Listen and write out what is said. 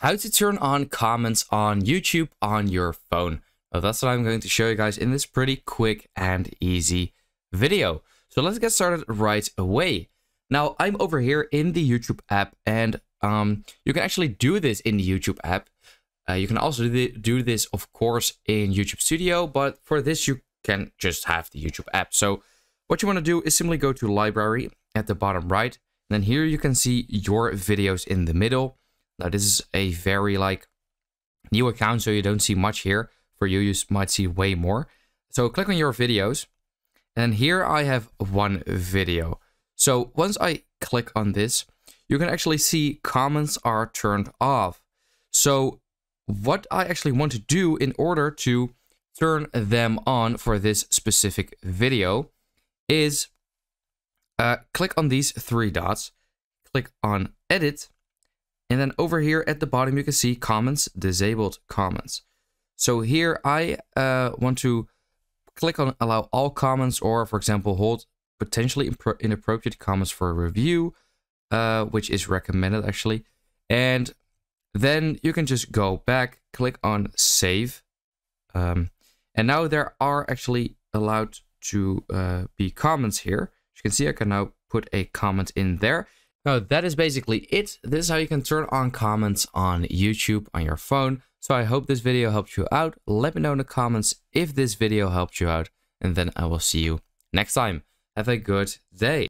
how to turn on comments on YouTube on your phone. So that's what I'm going to show you guys in this pretty quick and easy video. So let's get started right away. Now I'm over here in the YouTube app, and you can actually do this in the YouTube app. You can also do this, of course, in YouTube Studio, but for this you can just have the YouTube app. So what you want to do is simply go to library at the bottom right. Then here you can see your videos in the middle. Now this is a very new account, so you don't see much here. For you, you might see way more. So click on your videos, and here I have one video. So once I click on this, you can actually see comments are turned off. So what I actually want to do in order to turn them on for this specific video is click on these three dots, click on edit, and then over here at the bottom you can see comments, disabled comments. So here I want to click on allow all comments, or for example hold potentially inappropriate comments for review, which is recommended actually. And then you can just go back, click on save, and now there are actually allowed to be comments here. As you can see, I can now put a comment in there. Now that is basically it. This is how you can turn on comments on YouTube on your phone. So I hope this video helped you out. Let me know in the comments if this video helped you out, and then I will see you next time. Have a good day.